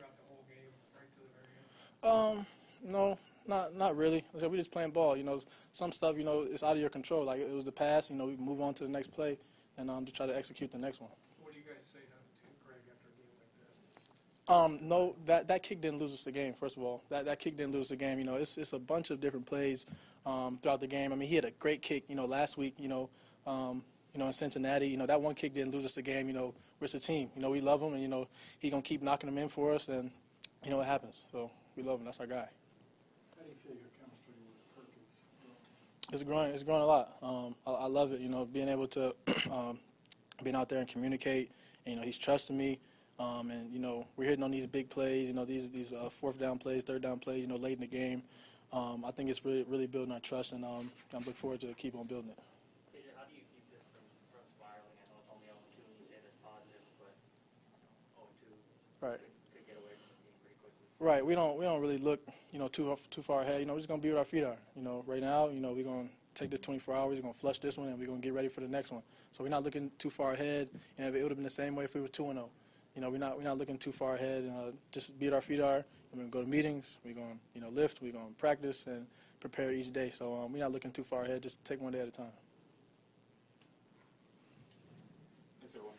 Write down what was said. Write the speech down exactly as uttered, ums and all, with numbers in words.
throughout the whole game, right to the very end? Um, no, not not really. We're just playing ball. You know, some stuff, you know, it's out of your control. Like, it was the pass, you know, we move on to the next play and um, to try to execute the next one. What do you guys say now to Greg after a game like that? Um, no, that, that kick didn't lose us the game, first of all. That, that kick didn't lose the game. You know, it's, it's a bunch of different plays um, throughout the game. I mean, he had a great kick, you know, last week, you know, um, you know, in Cincinnati, you know, that one kick didn't lose us the game. You know, we're a team. You know, we love him, and, you know, he's going to keep knocking them in for us, and, you know, what happens. So we love him. That's our guy. How do you feel your chemistry with Perkins? It's growing. It's growing a lot. Um, I, I love it, you know, being able to um, being out there and communicate. And, you know, he's trusting me, um, and, you know, we're hitting on these big plays, you know, these, these uh, fourth down plays, third down plays, you know, late in the game. Um, I think it's really, really building our trust, and um, I look forward to keep on building it. Right. Could get away from the team pretty quickly. Right. We don't we don't really look, you know, too too far ahead. You know, we're just gonna be where our feet are. You know, right now, you know, we're gonna take this twenty-four hours, we're gonna flush this one, and we're gonna get ready for the next one. So we're not looking too far ahead. And if it would have been the same way if we were two and zero. You know, we're not we're not looking too far ahead. And uh, just be where our feet are. We're gonna go to meetings. We're gonna you know lift. We're gonna practice and prepare each day. So um, we're not looking too far ahead. Just take one day at a time. Thanks, everyone.